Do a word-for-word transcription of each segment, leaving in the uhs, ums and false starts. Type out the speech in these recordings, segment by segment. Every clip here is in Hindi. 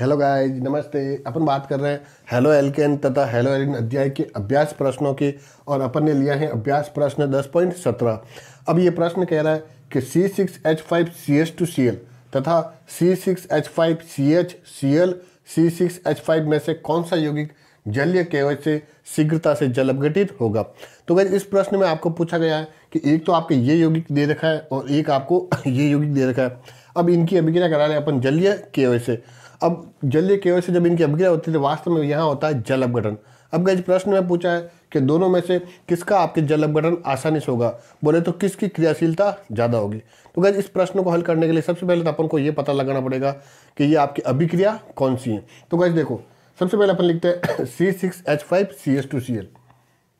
हेलो गाइज नमस्ते। अपन बात कर रहे हैं हेलोऐलकेन तथा हेलोऐरीन अध्याय के अभ्यास प्रश्नों की, और अपन ने लिया है अभ्यास प्रश्न दस पॉइंट सत्रह। अब ये प्रश्न कह रहा है कि C six H five C H two C L तथा C six H five C H C L, C six H five में से कौन सा यौगिक जलीय केओएच से शीघ्रता से जल अपघटित होगा। तो गाइज इस प्रश्न में आपको पूछा गया है कि एक तो आपके ये यौगिक दे रखा है और एक आपको ये यौगिक दे रखा है। अब इनकी अभिक्रिया करा रहे अपन जलीय केओएच से। अब जलीय केओएच से जब इनकी अभिक्रिया होती है तो वास्तव में यहाँ होता है जल अपघटन। अब गाइस प्रश्न में पूछा है कि दोनों में से किसका आपके जल अपघटन आसानी से होगा, बोले तो किसकी क्रियाशीलता ज़्यादा होगी। तो गाइस इस प्रश्न को हल करने के लिए सबसे पहले तो अपन को ये पता लगाना पड़ेगा कि ये आपकी अभिक्रिया कौन सी है। तो गाइस देखो, सबसे पहले अपन लिखते हैं C six H five C H two C L.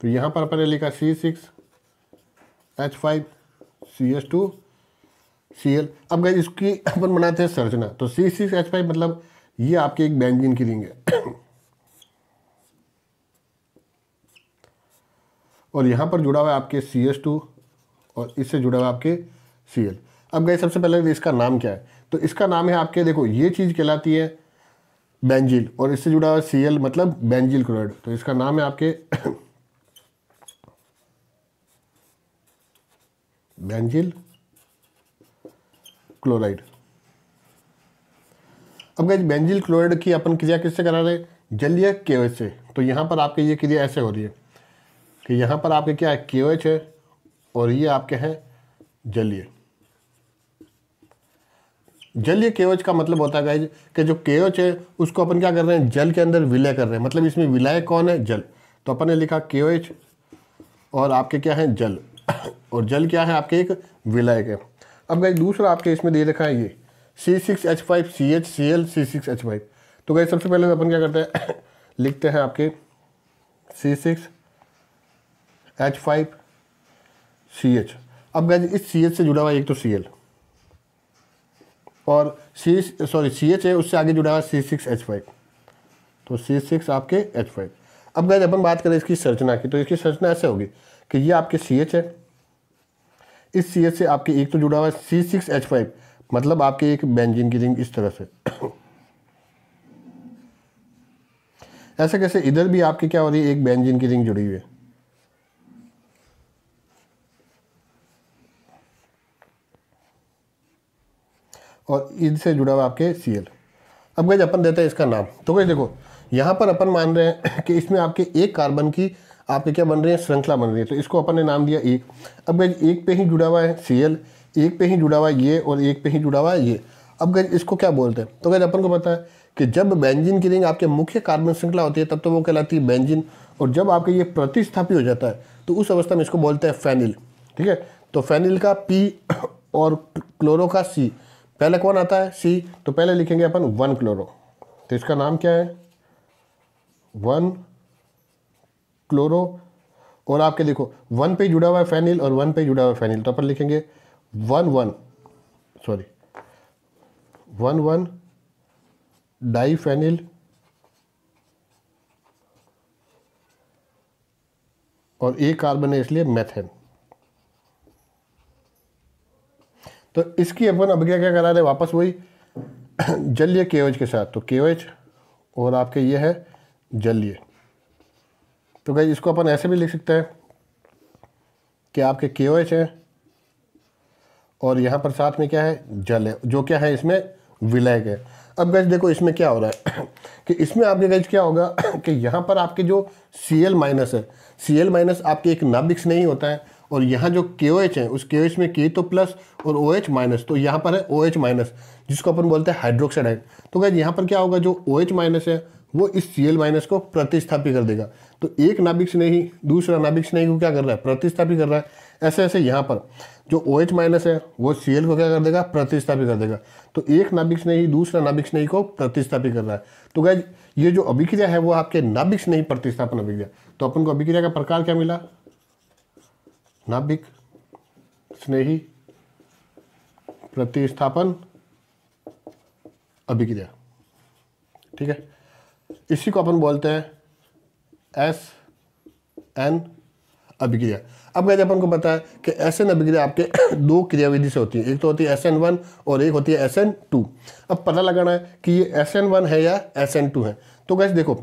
तो यहाँ पर अपन ने लिखा C six H five C H two C L. अब गाइस इसकी अपन बनाते हैं संरचना। तो सी सिक्स एच फाइव मतलब ये आपकी एक बेंजीन की रिंग है, और यहाँ पर जुड़ा हुआ है आपके सी एच टू और इससे जुड़ा हुआ आपके सी एल। अब गाइस सबसे पहले इसका नाम क्या है, तो इसका नाम है आपके, देखो ये चीज़ कहलाती है बेंजिल और इससे जुड़ा हुआ सी एल मतलब बेंजिल क्लोराइड। तो इसका नाम है आपके बेंजिल क्लोराइड। अब गाइस बेंजिल क्लोराइड की अपन क्रिया किससे करा रहे हैं, जलीय केओएच से। तो यहाँ पर आपके ये क्रिया ऐसे हो रही है कि यहाँ पर आपके क्या है, केओएच है और ये आपके हैं जलीय। जलीय केओएच का मतलब होता है गाइस कि जो केओएच है उसको अपन क्या कर रहे हैं, जल के अंदर विलय कर रहे हैं, मतलब इसमें विलय कौन है, जल। तो अपन ने लिखा केओएच और आपके क्या है जल, और जल क्या है आपके एक विलायक है। अब गाइस दूसरा आपके इसमें दे रखा है ये C six H five C H C L C six H five. तो गाइस सबसे पहले अपन क्या करते हैं लिखते हैं आपके C six H five C H. अब गाइस इस सी एच से जुड़ा हुआ एक तो सी एल और सी सॉरी सी एच है, उससे आगे जुड़ा हुआ सी सिक्स एच फाइव, तो सी सिक्स आपके एच फाइव। अब गाइस अपन बात करें इसकी संरचना की, तो इसकी संरचना ऐसे होगी कि ये आपके सी एच है, इस सी एच से आपके एक तो जुड़ा हुआ है सी सिक्स एच फाइव मतलब आपके एक बेंजीन की रिंग इस तरह से। ऐसा कैसे, इधर भी आपके क्या हो रही है, एक बेंजीन की रिंग जुड़ी हुई है। और इनसे जुड़ा हुआ आपके सी एल। अब गाइस अपन देते हैं इसका नाम। तो गाइस देखो यहाँ पर अपन मान रहे हैं कि इसमें आपके एक कार्बन की आपके क्या बन रही है, श्रृंखला बन रही है, तो इसको अपन ने नाम दिया एक। अब गाइस एक पे ही जुड़ा हुआ है सी एल, एक पे ही जुड़ा हुआ है ये और एक पे ही जुड़ा हुआ है ये। अब गाइस इसको क्या बोलते हैं, तो गाइस अपन को पता है कि जब बेंजीन की रिंग आपके मुख्य कार्बन श्रृंखला होती है तब तो वो कहलाती है बेंजीन, और जब आपके ये प्रतिस्थापी हो जाता है तो उस अवस्था में इसको बोलते हैं फेनिल। ठीक है, तो फेनिल का पी और क्लोरो का सी, पहले कौन आता है सी, तो पहले लिखेंगे अपन वन क्लोरो। तो इसका नाम क्या है, वन क्लोरो, और आपके देखो वन पे जुड़ा हुआ है फेनिल और वन पे जुड़ा हुआ है फेनिल, तो अपन लिखेंगे one one sorry one one diphenyl और एक कार्बन है इसलिए मेथेन। तो इसकी अपन अब क्या क्या करा रहे हैं, वापस वही जलीय केओएच के साथ, तो केओएच और आपके ये है जलीय। तो गाइस इसको अपन ऐसे भी लिख सकते हैं कि आपके केओएच है और यहाँ पर साथ में क्या है जल है, जो क्या है इसमें विलायक है। अब गाइस देखो इसमें क्या हो रहा है कि इसमें आपके गाइस क्या होगा कि यहाँ पर आपके जो Cl माइनस है, Cl माइनस आपके एक नाभिक स्नेही होता है, और यहाँ जो केओएच है उस केओएच में के तो प्लस और ओएच माइनस, तो यहाँ पर है ओएच माइनस जिसको अपन बोलते हैं हाइड्रोक्साइड आयन। तो गाइस यहाँ पर क्या होगा, जो ओएच माइनस है वो इस Cl माइनस को प्रतिस्थापित कर देगा, तो एक नाभिक स्नेही दूसरा नाभिक स्नेही को क्या कर रहा है, प्रतिस्थापित कर रहा है। ऐसे ऐसे यहाँ पर जो OH माइनस है वो Cl को क्या कर देगा, प्रतिस्थापित कर देगा, तो एक नाभिक स्नेही दूसरा नाभिक स्नेही को प्रतिस्थापित कर रहा है। तो गाइस ये जो अभिक्रिया है वो आपके नाभिक स्नेही प्रतिस्थापन अभिक्रिया। तो अपन को अभिक्रिया का प्रकार क्या मिला, नाभिक स्नेही प्रतिस्थापन अभिक्रिया। ठीक है, इसी को अपन बोलते हैं एस एन अभिक्रिया। अब गाइस अपन को पता है कि एस एन अभिक्रिया आपके दो क्रियाविधि से होती है, एक तो होती है एस एन वन और एक होती है एस एन टू। अब पता लगाना है कि ये एस एन वन है या एस एन टू है। तो गाइस देखो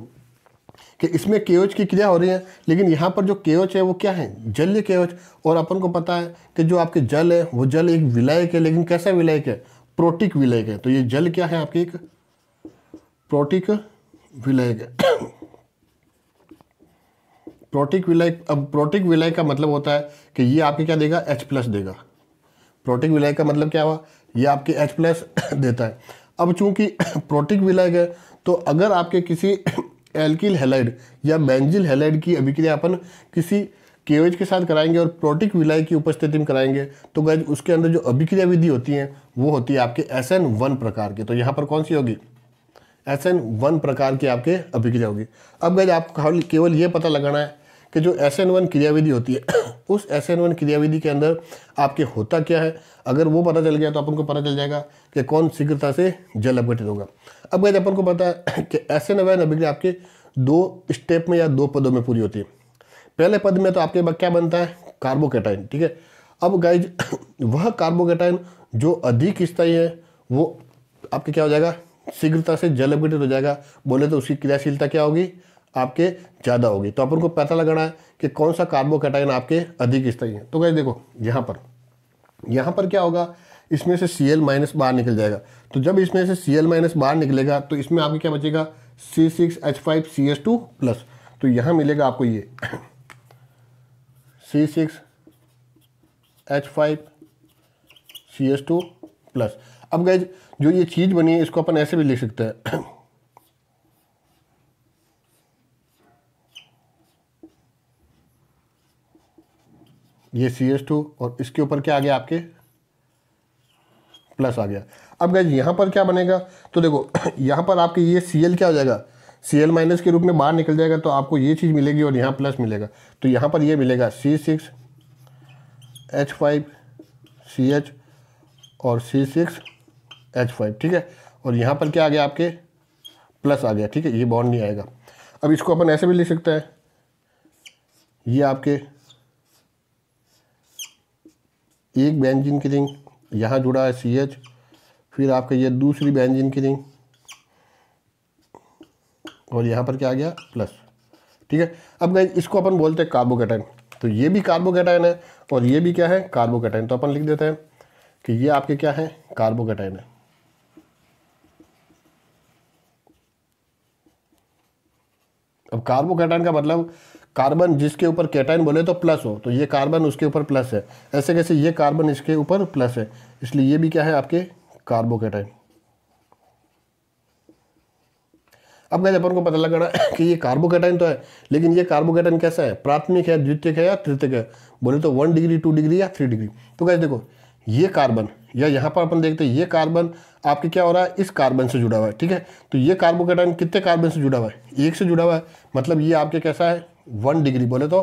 कि इसमें केओएच की क्रिया हो रही है, लेकिन यहाँ पर जो केओएच है वो क्या है, जलीय केओएच। और अपन को पता है कि जो आपके जल है वो जल एक विलायक है, लेकिन कैसा विलायक है, प्रोटिक विलायक है। तो ये जल क्या है आपके, एक प्रोटिक विलायक है, प्रोटिक विलायक। अब प्रोटिक विलायक का मतलब होता है कि ये आपके क्या देगा, H प्लस देगा। प्रोटिक विलायक का मतलब क्या हुआ, ये आपके H प्लस देता है। अब चूंकि प्रोटिक विलायक है तो अगर आपके किसी एल्किल हैलाइड या बेंजिल हैलाइड की अभिक्रिया अपन किसी केओएच के साथ कराएंगे और प्रोटिक विलायक की उपस्थिति में कराएंगे तो गाइस उसके अंदर जो अभिक्रिया विधि होती है वो होती है आपके एस एन वन प्रकार की। तो यहाँ पर कौन सी होगी, एस एन वन प्रकार की आपके अभिक्रिया होगी। अब गाइस आपको केवल ये पता लगाना है कि जो एस एन वन क्रियाविधि होती है उस एस एन वन क्रियाविधि के अंदर आपके होता क्या है। अगर वो पता चल गया तो अपन को पता चल जाएगा कि कौन शीघ्रता से जल अपघटित होगा। अब गाइस अपन को पता है कि एस एन वन अभिक्रिया आपके दो स्टेप में या दो पदों में पूरी होती है। पहले पद में तो आपके बाद क्या बनता है, कार्बोकेटाइन, ठीक है। अब गाइस वह कार्बोकेटाइन जो अधिक स्थायी है वो आपके क्या हो जाएगा, शीघ्रता से जल अपघटित हो जाएगा। बोले तो उसकी क्रियाशीलता क्या होगी, आपके ज़्यादा होगी। तो अपन को पता लगाना है कि कौन सा कार्बोकेटाइन आपके अधिक स्थायी है। तो गाइस देखो यहाँ पर यहाँ पर क्या होगा, इसमें से सी एल माइनस बाहर निकल जाएगा। तो जब इसमें से सी एल माइनस बाहर निकलेगा तो इसमें आपके क्या बचेगा, C six H five C S two plus. तो यहाँ मिलेगा आपको ये C six H five C S two plus. अब गाइस जो ये चीज़ बनी है इसको अपन ऐसे भी लिख सकते हैं ये सी एस टू और इसके ऊपर क्या आ गया आपके, प्लस आ गया। अब गाइस यहाँ पर क्या बनेगा, तो देखो यहाँ पर आपके ये Cl क्या हो जाएगा, Cl माइनस के रूप में बाहर निकल जाएगा। तो आपको ये चीज़ मिलेगी और यहाँ प्लस मिलेगा। तो यहाँ पर ये मिलेगा C six H five C H और सी सिक्स एच फाइव, ठीक है। और यहाँ पर क्या आ गया आपके, प्लस आ गया, ठीक है, ये बॉन्ड नहीं आएगा। अब इसको अपन ऐसे भी लिख सकते हैं, ये आपके एक बेंजीन की रिंग, यहाँ जुड़ा है सी एच, फिर आपका ये दूसरी बेंजीन की रिंग और यहाँ पर क्या आ गया, प्लस, ठीक है। अब गाइस इसको अपन बोलते हैं कार्बोकेटाइन। तो ये भी कार्बोकेटाइन है और ये भी क्या है, कार्बोकेटाइन। तो अपन लिख देते हैं कि ये आपके क्या है, कार्बोकेटाइन है। अब कार्बोकेटाइन का मतलब कार्बन जिसके ऊपर केटाइन बोले तो प्लस हो, तो ये कार्बन उसके ऊपर प्लस है। ऐसे कैसे, ये कार्बन इसके ऊपर प्लस है, इसलिए ये भी क्या है आपके, कार्बोकेटाइन। अब गाइस अपन को पता लगाना है कि ये कार्बोकेटाइन तो है, लेकिन ये कार्बोकेटाइन कैसा है, प्राथमिक है, द्वितीयक है या तृतीयक है, बोले तो वन डिग्री टू डिग्री या थ्री डिग्री। तो गाइस देखो ये कार्बन या यहाँ पर अपन देखते हैं ये कार्बन आपके क्या हो रहा है, इस कार्बन से जुड़ा हुआ है, ठीक है। तो ये कार्बोकेटाइन कितने कार्बन से जुड़ा हुआ है, एक से जुड़ा हुआ है, मतलब ये आपके कैसा है, वन डिग्री, बोले तो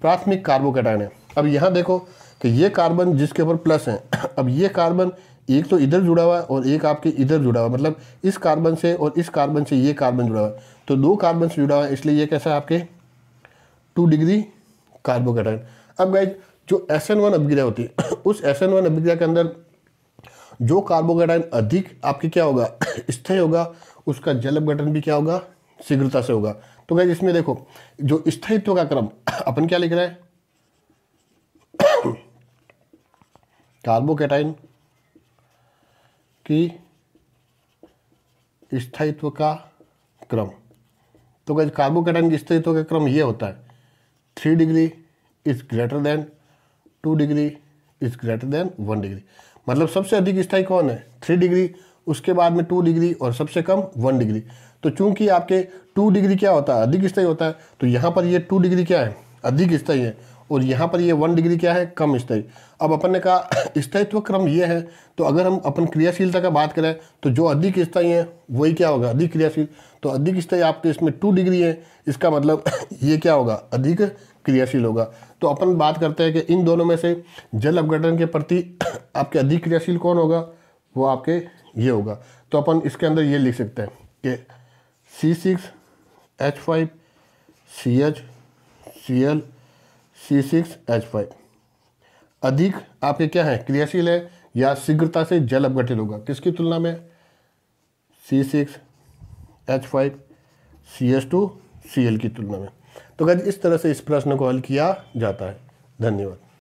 प्राथमिक कार्बोकेटाइन है। अब यहाँ देखो कि ये कार्बन जिसके ऊपर प्लस है, अब ये कार्बन एक तो इधर जुड़ा हुआ है और एक आपके इधर जुड़ा हुआ है, मतलब इस कार्बन से और इस कार्बन से ये कार्बन जुड़ा हुआ है, तो दो कार्बन से जुड़ा हुआ है, इसलिए ये कैसा है आपके, टू डिग्री कार्बोकेटाइन। अब गाइस जो एस एन वन अभिक्रिया होती है उस एस एन वन अभिक्रिया के अंदर जो कार्बोकेटाइन अधिक आपके क्या होगा, स्थायी होगा, उसका जल अपघटन भी क्या होगा, शीघ्रता से होगा। तो गाइस इसमें देखो जो स्थायित्व का क्रम अपन क्या लिख रहे हैं, कार्बोकेटाइन की स्थायित्व का क्रम। तो गाइस कार्बोकेटाइन की स्थायित्व का क्रम ये होता है, three degree is greater than two degree is greater than one degree, मतलब सबसे अधिक स्थायी कौन है, थ्री डिग्री, उसके बाद में टू डिग्री और सबसे कम वन डिग्री। तो चूंकि आपके टू डिग्री क्या होता है, अधिक स्थायी होता है, तो यहाँ पर ये टू डिग्री क्या है, अधिक स्थायी है, और यहाँ पर ये वन डिग्री क्या है, कम स्थायी। अब अपन ने कहा स्थायित्व क्रम ये है, तो अगर हम अपन क्रियाशीलता का बात करें तो जो अधिक स्थायी है वही क्या होगा, अधिक क्रियाशील। तो अधिक स्थायी आपके इसमें टू डिग्री है, इसका मतलब ये क्या होगा, अधिक क्रियाशील होगा। तो अपन बात करते हैं कि इन दोनों में से जल अपघटन के प्रति आपके अधिक क्रियाशील कौन होगा, वो आपके ये होगा। तो अपन इसके अंदर ये लिख सकते हैं कि C six H five C H C L C six H five अधिक आपके क्या है, क्रियाशील है या शीघ्रता से जल अपघटित होगा किसकी तुलना में, C six H five C S two C L की तुलना में। तो गाइस इस तरह से इस प्रश्न को हल किया जाता है। धन्यवाद।